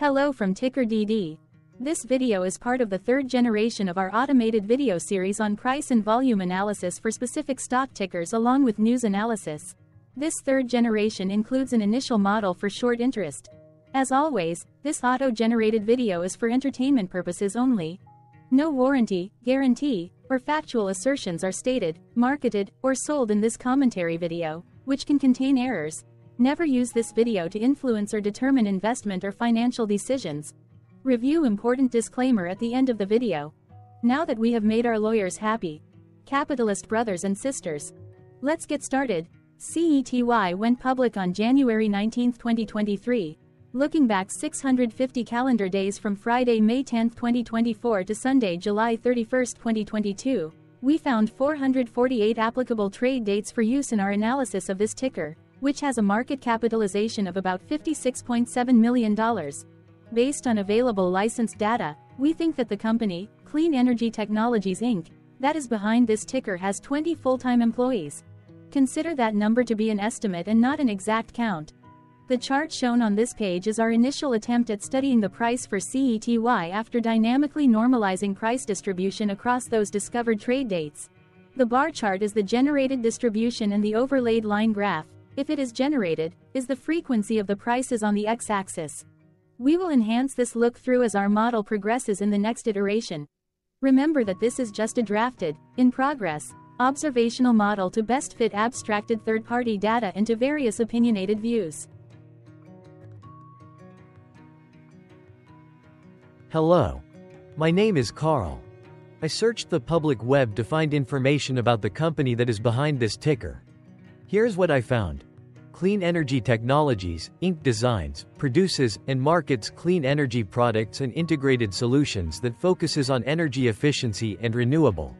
Hello from TickerDD. This video is part of the third generation of our automated video series on price and volume analysis for specific stock tickers along with news analysis. This third generation includes an initial model for short interest. As always, this auto-generated video is for entertainment purposes only. No warranty, guarantee, or factual assertions are stated, marketed, or sold in this commentary video, which can contain errors. Never use this video to influence or determine investment or financial decisions. Review important disclaimer at the end of the video. Now that we have made our lawyers happy, capitalist brothers and sisters, let's get started. CETY went public on January 19, 2023. Looking back 650 calendar days from Friday, May 10, 2024 to Sunday, July 31, 2022, we found 448 applicable trade dates for use in our analysis of this ticker, which has a market capitalization of about $56.7 million. Based on available licensed data, we think that the company, Clean Energy Technologies Inc., that is behind this ticker has 20 full-time employees. Consider that number to be an estimate and not an exact count. The chart shown on this page is our initial attempt at studying the price for CETY after dynamically normalizing price distribution across those discovered trade dates. The bar chart is the generated distribution and the overlaid line graph, if it is generated, is the frequency of the prices on the x-axis. We will enhance this look through as our model progresses in the next iteration. Remember that this is just a drafted, in progress, observational model to best fit abstracted third-party data into various opinionated views. Hello. My name is Carl. I searched the public web to find information about the company that is behind this ticker. Here's what I found. Clean Energy Technologies, Inc. designs, produces, and markets clean energy products and integrated solutions that focuses on energy efficiency and renewable.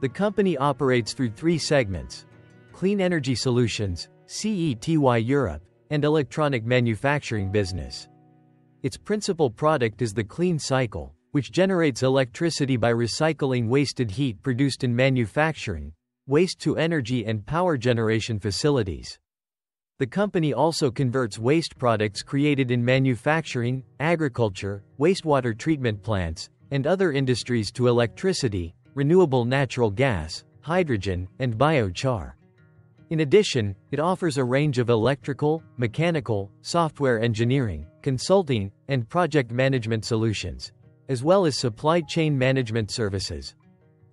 The company operates through three segments: Clean Energy Solutions, CETY Europe, and Electronic Manufacturing Business. Its principal product is the Clean Cycle, which generates electricity by recycling wasted heat produced in manufacturing, waste to energy and power generation facilities. The company also converts waste products created in manufacturing, agriculture, wastewater treatment plants, and other industries to electricity, renewable natural gas, hydrogen, and biochar. In addition, it offers a range of electrical, mechanical, software engineering, consulting, and project management solutions, as well as supply chain management services.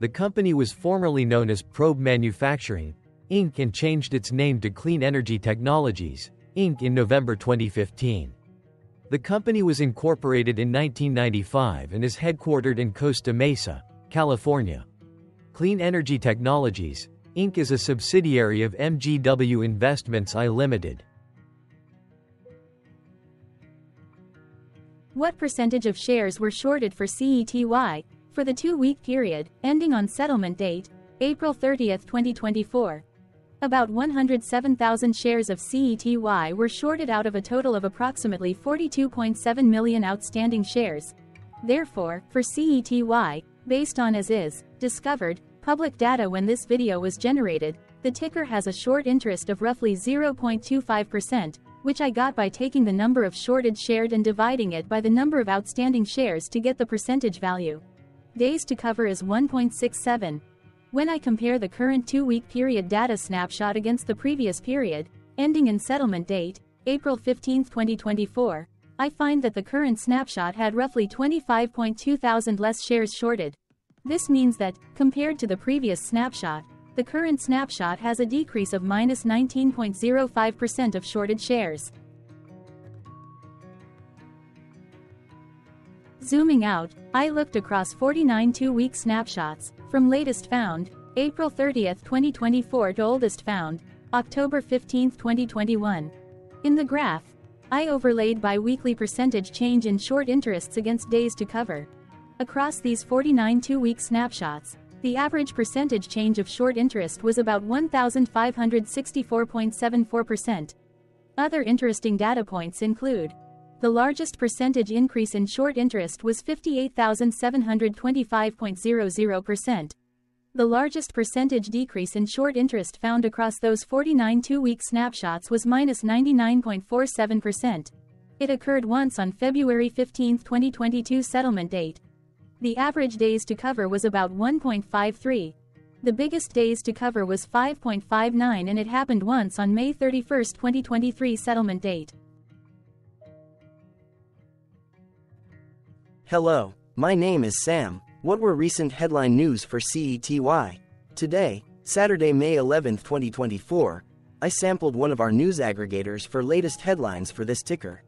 The company was formerly known as Probe Manufacturing, Inc. and changed its name to Clean Energy Technologies, Inc. in November 2015. The company was incorporated in 1995 and is headquartered in Costa Mesa, California. Clean Energy Technologies, Inc. is a subsidiary of MGW Investments I Limited. What percentage of shares were shorted for CETY for the two-week period ending on settlement date, April 30, 2024? About 107,000 shares of CETY were shorted out of a total of approximately 42.7 million outstanding shares. Therefore, for CETY, based on as is, discovered, public data when this video was generated, the ticker has a short interest of roughly 0.25%, which I got by taking the number of shorted shares and dividing it by the number of outstanding shares to get the percentage value. Days to cover is 1.67. When I compare the current two-week period data snapshot against the previous period, ending in settlement date, April 15, 2024, I find that the current snapshot had roughly 25.2 thousand less shares shorted. This means that, compared to the previous snapshot, the current snapshot has a decrease of minus 19.05% of shorted shares. Zooming out, I looked across 49 two-week snapshots, from latest found, April 30, 2024 to oldest found, October 15, 2021. In the graph, I overlaid bi-weekly percentage change in short interests against days to cover. Across these 49 two-week snapshots, the average percentage change of short interest was about 1,564.74%. Other interesting data points include: the largest percentage increase in short interest was 58,725.00%. The largest percentage decrease in short interest found across those 49 two-week snapshots was minus 99.47%. It occurred once on February 15, 2022 settlement date. The average days to cover was about 1.53. The biggest days to cover was 5.59, and it happened once on May 31, 2023 settlement date. Hello, my name is Sam. What were recent headline news for CETY? Today, Saturday, May 11, 2024, I sampled one of our news aggregators for latest headlines for this ticker.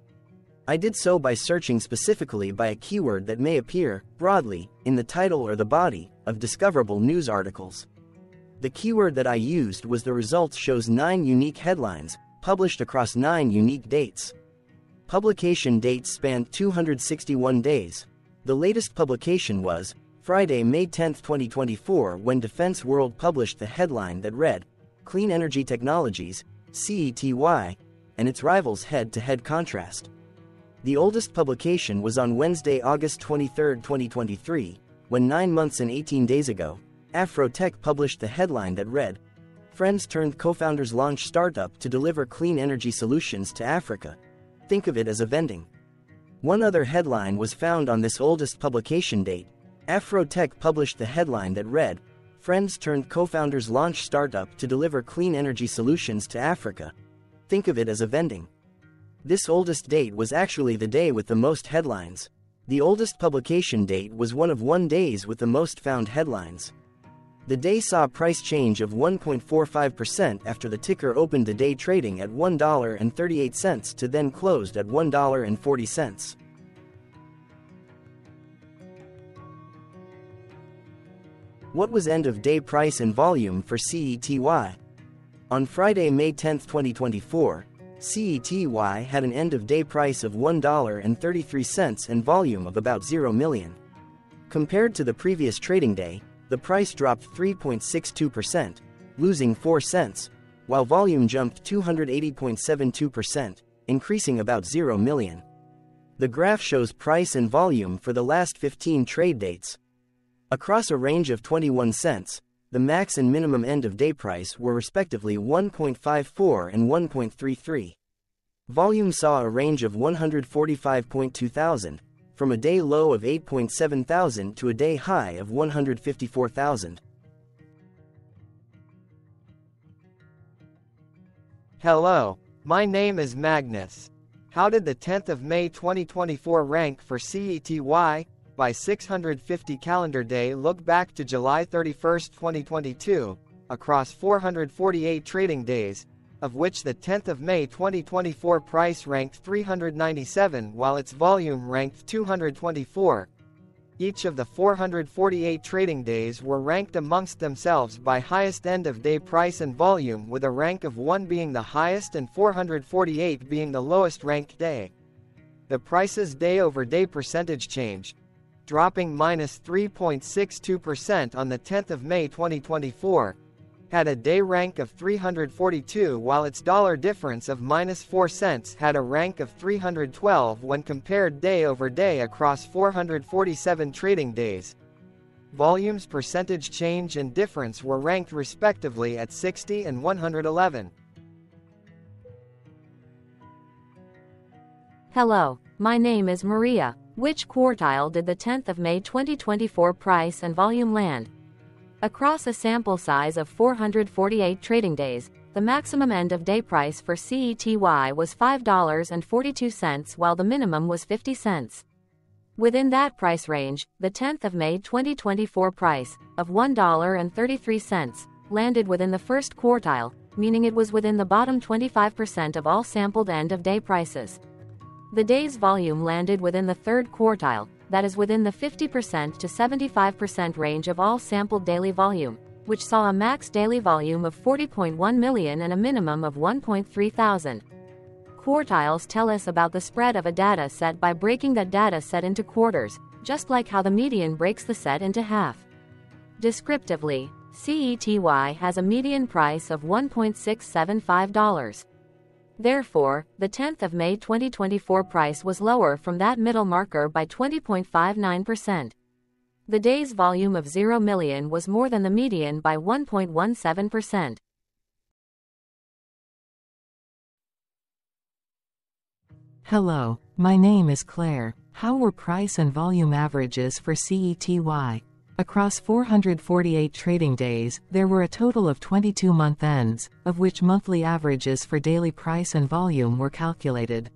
I did so by searching specifically by a keyword that may appear, broadly, in the title or the body of discoverable news articles. The keyword that I used was the results shows 9 unique headlines, published across 9 unique dates. Publication dates spanned 261 days. The latest publication was Friday, May 10, 2024, when Defense World published the headline that read, Clean Energy Technologies, CETY, and its rivals head-to-head contrast. The oldest publication was on Wednesday, August 23, 2023, when 9 months and 18 days ago, Afrotech published the headline that read, Friends turned co-founders launch startup to deliver clean energy solutions to Africa. Think of it as a vending. One other headline was found on this oldest publication date. Afrotech published the headline that read, Friends turned co-founders launch startup to deliver clean energy solutions to Africa. Think of it as a vending. This oldest date was actually the day with the most headlines. The oldest publication date was one of 1 days with the most found headlines. The day saw a price change of 1.45% after the ticker opened the day trading at $1.38 to then closed at $1.40. What was end-of-day price and volume for CETY? On Friday, May 10, 2024, CETY had an end-of-day price of $1.33 and volume of about 0 million. Compared to the previous trading day, the price dropped 3.62%, losing 4 cents, while volume jumped 280.72%, increasing about 0 million. The graph shows price and volume for the last 15 trade dates. Across a range of 21 cents, the max and minimum end-of-day price were respectively 1.54 and 1.33. Volume saw a range of 145.2 thousand, from a day low of 8.7 thousand to a day high of 154 thousand. Hello, my name is Magnus. How did the 10th of May 2024 rank for CETY? By 650 calendar day look back to July 31, 2022, across 448 trading days, of which the 10th of May 2024 price ranked 397 while its volume ranked 224. Each of the 448 trading days were ranked amongst themselves by highest end-of-day price and volume, with a rank of 1 being the highest and 448 being the lowest ranked day. The price's day-over-day percentage change, dropping minus 3.62% on the 10th of May 2024, had a day rank of 342 while its dollar difference of minus 4 cents had a rank of 312 when compared day over day across 447 trading days. Volumes percentage change and difference were ranked respectively at 60 and 111. Hello, my name is Maria. Which quartile did the 10th of May 2024 price and volume land? Across a sample size of 448 trading days, the maximum end-of-day price for CETY was $5.42 while the minimum was 50 cents. Within that price range, the 10th of May 2024 price, of $1.33, landed within the first quartile, meaning it was within the bottom 25% of all sampled end-of-day prices. The day's volume landed within the third quartile, that is within the 50% to 75% range of all sampled daily volume, which saw a max daily volume of 40.1 million and a minimum of 1.3 thousand. Quartiles tell us about the spread of a data set by breaking that data set into quarters, just like how the median breaks the set into half. Descriptively, CETY has a median price of $1.675. Therefore, the 10th of May 2024 price was lower from that middle marker by 20.59%. The day's volume of 0 million was more than the median by 1.17%. Hello, my name is Claire. How were price and volume averages for CETY? Across 448 trading days, there were a total of 22 month ends, of which monthly averages for daily price and volume were calculated.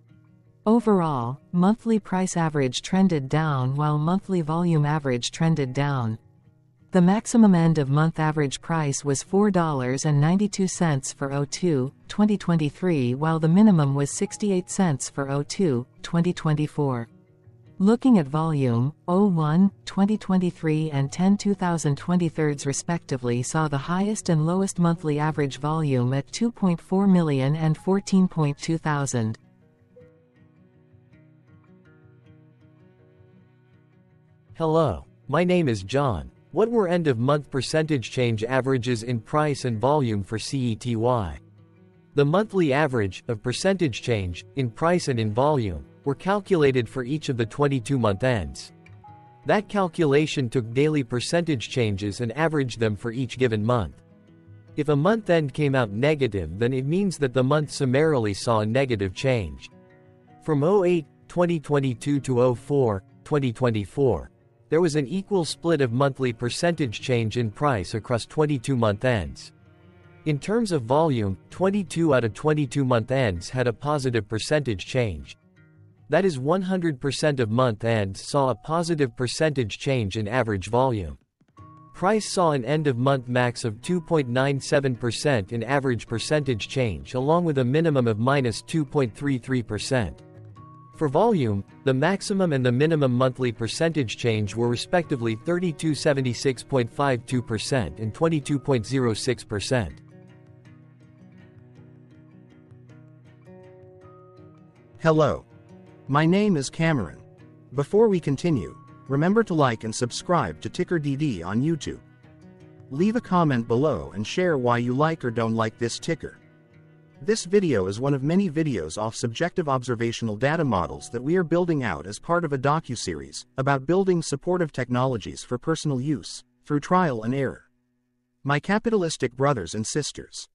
Overall, monthly price average trended down while monthly volume average trended down. The maximum end of month average price was $4.92 for O2, 2023, while the minimum was 68 cents for O2, 2024. Looking at volume, O1, 2023 and 10, 2023 respectively saw the highest and lowest monthly average volume at 2.4 million and 14.2 thousand. Hello, my name is John. What were end-of-month percentage change averages in price and volume for CETY? The monthly average of percentage change in price and in volume were calculated for each of the 22-month ends. That calculation took daily percentage changes and averaged them for each given month. If a month end came out negative, then it means that the month summarily saw a negative change. From 08, 2022 to 04, 2024, there was an equal split of monthly percentage change in price across 22-month ends. In terms of volume, 22 out of 22-month ends had a positive percentage change. That is, 100% of month ends saw a positive percentage change in average volume. Price saw an end-of-month max of 2.97% in average percentage change, along with a minimum of minus 2.33%. For volume, the maximum and the minimum monthly percentage change were respectively 32.76.52% and 22.06%. Hello. My name is Cameron. Before we continue, remember to like and subscribe to TickerDD on YouTube. Leave a comment below and share why you like or don't like this ticker. This video is one of many videos off subjective observational data models that we are building out as part of a docuseries about building supportive technologies for personal use, through trial and error. My capitalistic brothers and sisters,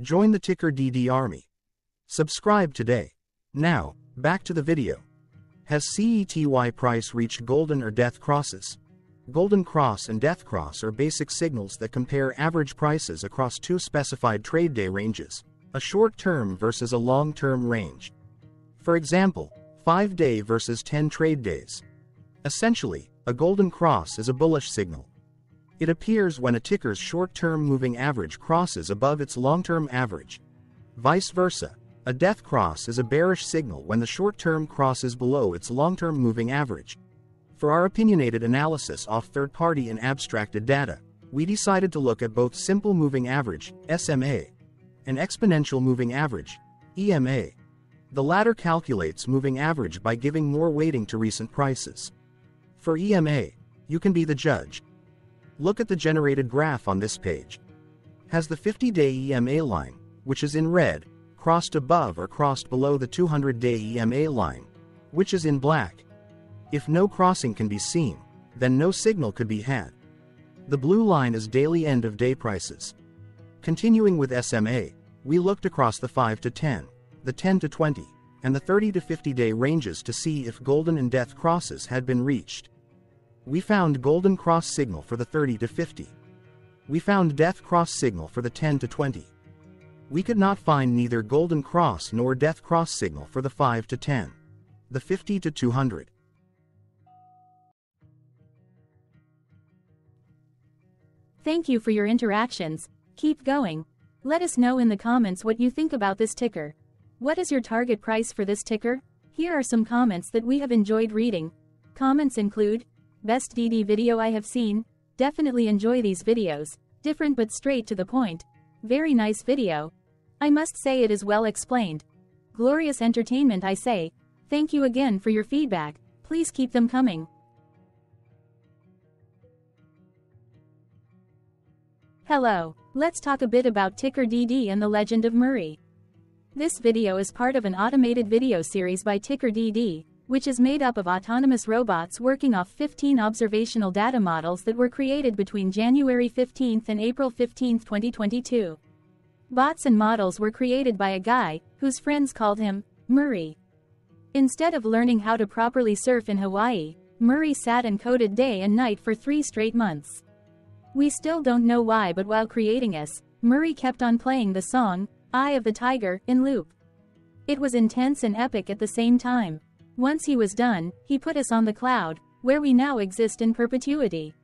join the TickerDD army. Subscribe today. Now, back to the video. Has CETY price reached golden or death crosses? Golden cross and death cross are basic signals that compare average prices across two specified trade day ranges, a short-term versus a long-term range. For example, 5-day versus 10 trade days. Essentially, a golden cross is a bullish signal. It appears when a ticker's short-term moving average crosses above its long-term average. Vice versa, a death cross is a bearish signal when the short-term crosses below its long-term moving average. For our opinionated analysis off third-party and abstracted data, we decided to look at both simple moving average, SMA, an exponential moving average, EMA. The latter calculates moving average by giving more weighting to recent prices. For EMA, you can be the judge. Look at the generated graph on this page. Has the 50-day EMA line, which is in red, crossed above or crossed below the 200-day EMA line, which is in black? If no crossing can be seen, then no signal could be had. The blue line is daily end-of-day prices. Continuing with SMA, we looked across the 5 to 10, the 10 to 20, and the 30 to 50 day ranges to see if golden and death crosses had been reached. We found golden cross signal for the 30 to 50. We found death cross signal for the 10 to 20. We could not find neither golden cross nor death cross signal for the 5 to 10, the 50 to 200. Thank you for your interactions. Keep going. Let us know in the comments what you think about this ticker. What is your target price for this ticker? Here are some comments that we have enjoyed reading. Comments include, best DD video I have seen, definitely enjoy these videos, different but straight to the point, very nice video. I must say it is well explained. Glorious entertainment I say. Thank you again for your feedback, please keep them coming. Hello. Let's talk a bit about TickerDD and the Legend of Murray. This video is part of an automated video series by TickerDD, which is made up of autonomous robots working off 15 observational data models that were created between January 15 and April 15, 2022. Bots and models were created by a guy, whose friends called him Murray. Instead of learning how to properly surf in Hawaii, Murray sat and coded day and night for 3 straight months. We still don't know why, but while creating us, Murray kept on playing the song, Eye of the Tiger, in loop. It was intense and epic at the same time. Once he was done, he put us on the cloud, where we now exist in perpetuity.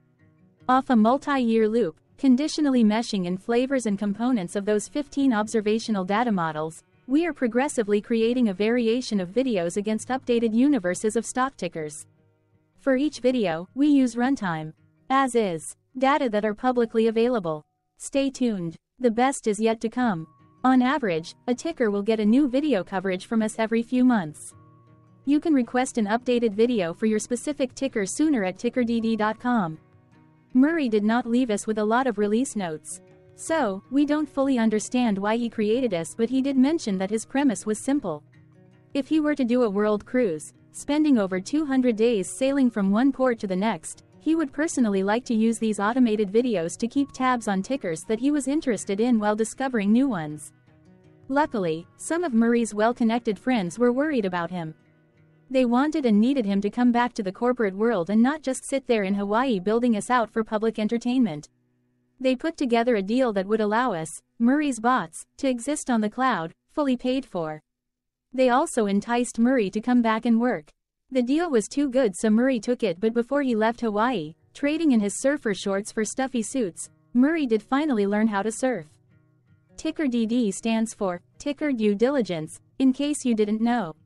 Off a multi-year loop, conditionally meshing in flavors and components of those 15 observational data models, we are progressively creating a variation of videos against updated universes of stock tickers. For each video, we use runtime, as is, data that are publicly available. Stay tuned, the best is yet to come. On average, a ticker will get a new video coverage from us every few months. You can request an updated video for your specific ticker sooner at TickerDD.com. Murray did not leave us with a lot of release notes. So, we don't fully understand why he created us, but he did mention that his premise was simple. If he were to do a world cruise, spending over 200 days sailing from one port to the next, he would personally like to use these automated videos to keep tabs on tickers that he was interested in while discovering new ones. Luckily, some of Murray's well-connected friends were worried about him. They wanted and needed him to come back to the corporate world and not just sit there in Hawaii building us out for public entertainment. They put together a deal that would allow us, Murray's bots, to exist on the cloud, fully paid for. They also enticed Murray to come back and work. The deal was too good, so Murray took it, but before he left Hawaii, trading in his surfer shorts for stuffy suits, Murray did finally learn how to surf. TickerDD stands for Ticker Due Diligence, in case you didn't know.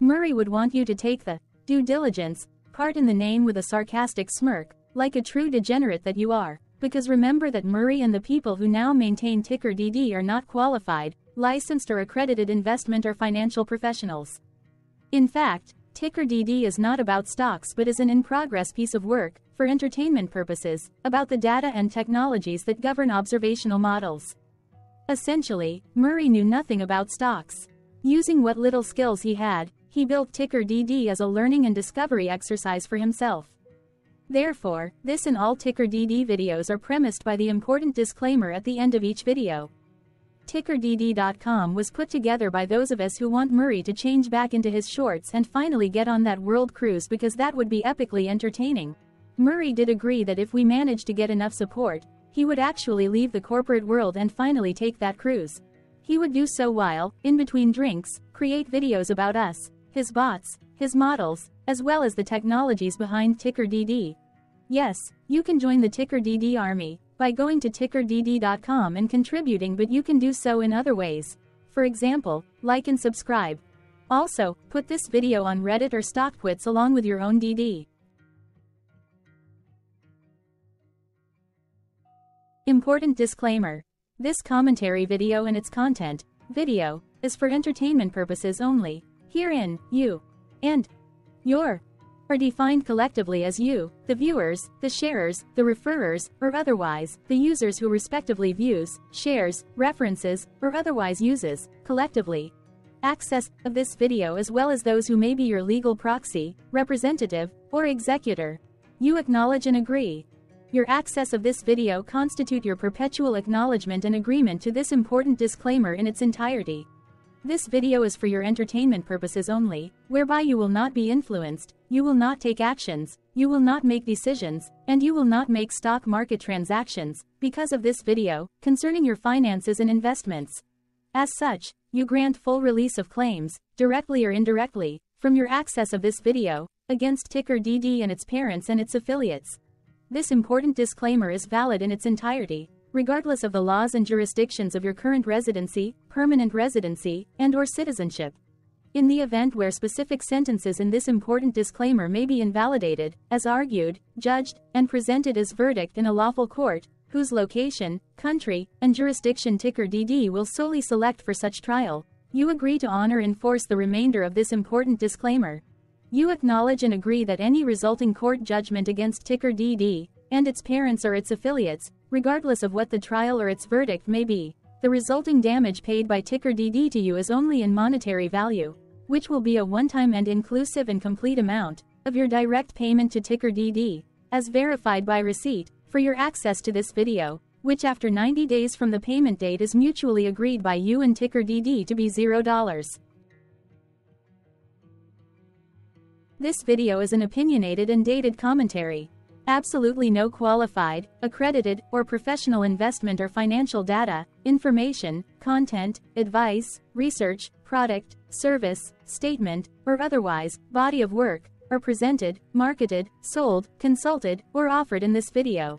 Murray would want you to take the due diligence part in the name with a sarcastic smirk, like a true degenerate that you are, because remember that Murray and the people who now maintain TickerDD are not qualified, licensed or accredited investment or financial professionals. In fact, TickerDD is not about stocks but is an in-progress piece of work, for entertainment purposes, about the data and technologies that govern observational models. Essentially, Murray knew nothing about stocks. Using what little skills he had, he built TickerDD as a learning and discovery exercise for himself. Therefore, this and all TickerDD videos are premised by the important disclaimer at the end of each video. TickerDD.com was put together by those of us who want Murray to change back into his shorts and finally get on that world cruise, because that would be epically entertaining. Murray did agree that if we managed to get enough support, he would actually leave the corporate world and finally take that cruise. He would do so while, in between drinks, create videos about us, his bots, his models, as well as the technologies behind TickerDD. Yes, you can join the TickerDD army by going to TickerDD.com and contributing, but you can do so in other ways. For example, like and subscribe. Also, put this video on Reddit or StockTwits along with your own DD. Important disclaimer. This commentary video and its content, video, is for entertainment purposes only. Herein, you and your are defined collectively as you, the viewers, the sharers, the referrers, or otherwise, the users who respectively views, shares, references, or otherwise uses, collectively, access of this video, as well as those who may be your legal proxy, representative, or executor. You acknowledge and agree. Your access of this video constitute your perpetual acknowledgement and agreement to this important disclaimer in its entirety. This video is for your entertainment purposes only, whereby you will not be influenced, you will not take actions, you will not make decisions, and you will not make stock market transactions, because of this video, concerning your finances and investments. As such, you grant full release of claims, directly or indirectly, from your access of this video, against TickerDD and its parents and its affiliates. This important disclaimer is valid in its entirety, regardless of the laws and jurisdictions of your current residency, permanent residency, and/or citizenship. In the event where specific sentences in this important disclaimer may be invalidated, as argued, judged, and presented as verdict in a lawful court, whose location, country, and jurisdiction TickerDD will solely select for such trial, you agree to honor and enforce the remainder of this important disclaimer. You acknowledge and agree that any resulting court judgment against TickerDD, and its parents or its affiliates, regardless of what the trial or its verdict may be, the resulting damage paid by TickerDD to you is only in monetary value, which will be a one-time and inclusive and complete amount of your direct payment to TickerDD, as verified by receipt, for your access to this video, which after 90 days from the payment date is mutually agreed by you and TickerDD to be $0. This video is an opinionated and dated commentary. Absolutely no qualified, accredited, or professional investment or financial data, information, content, advice, research, product, service, statement, or otherwise, body of work, are presented, marketed, sold, consulted, or offered in this video.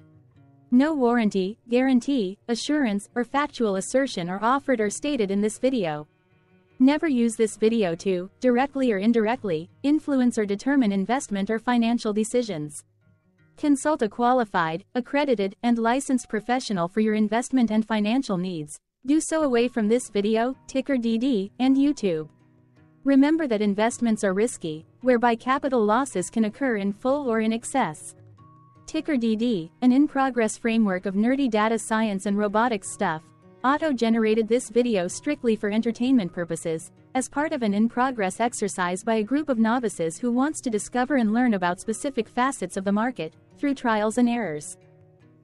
No warranty, guarantee, assurance, or factual assertion are offered or stated in this video. Never use this video to, directly or indirectly, influence or determine investment or financial decisions. Consult a qualified, accredited, and licensed professional for your investment and financial needs. Do so away from this video, TickerDD, and YouTube. Remember that investments are risky, whereby capital losses can occur in full or in excess. TickerDD, an in-progress framework of nerdy data science and robotics stuff, auto-generated this video strictly for entertainment purposes, as part of an in-progress exercise by a group of novices who wants to discover and learn about specific facets of the market, through trials and errors.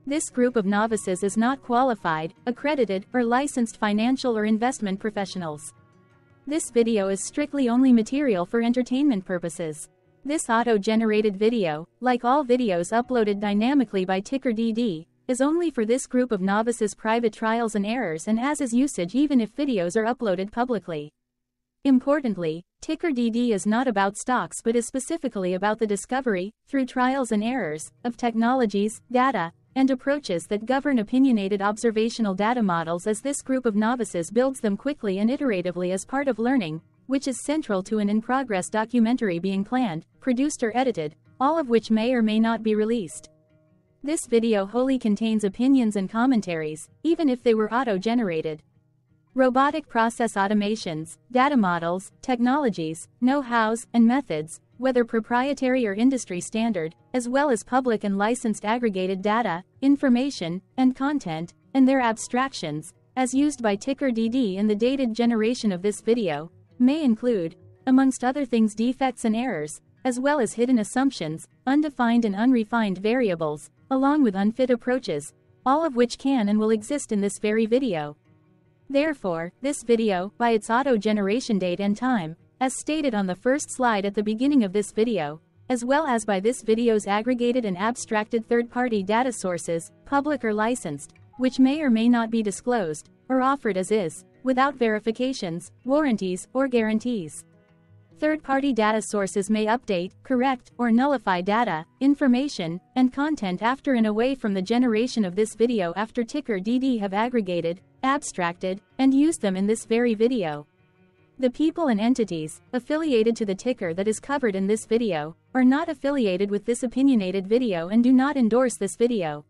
This group of novices is not qualified, accredited, or licensed financial or investment professionals. This video is strictly only material for entertainment purposes. This auto-generated video, like all videos uploaded dynamically by TickerDD, is only for this group of novices' private trials and errors and as is usage even if videos are uploaded publicly. Importantly, TickerDD is not about stocks but is specifically about the discovery, through trials and errors, of technologies, data, and approaches that govern opinionated observational data models as this group of novices builds them quickly and iteratively as part of learning, which is central to an in-progress documentary being planned, produced or edited, all of which may or may not be released. This video wholly contains opinions and commentaries, even if they were auto-generated. Robotic process automations, data models, technologies, know-hows, and methods, whether proprietary or industry standard, as well as public and licensed aggregated data, information, and content, and their abstractions, as used by TickerDD in the dated generation of this video, may include, amongst other things, defects and errors, as well as hidden assumptions, undefined and unrefined variables, along with unfit approaches, all of which can and will exist in this very video. Therefore, this video, by its auto-generation date and time, as stated on the first slide at the beginning of this video, as well as by this video's aggregated and abstracted third-party data sources, public or licensed, which may or may not be disclosed, or offered as is, without verifications, warranties, or guarantees. Third-party data sources may update, correct, or nullify data, information, and content after and away from the generation of this video after TickerDD have aggregated, abstracted, and used them in this very video. The people and entities affiliated to the ticker that is covered in this video are not affiliated with this opinionated video and do not endorse this video.